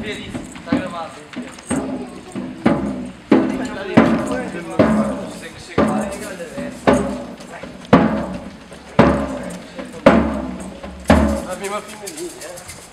Feliz, está gravado. Sei que chega lá e agradece. A mesma primeira.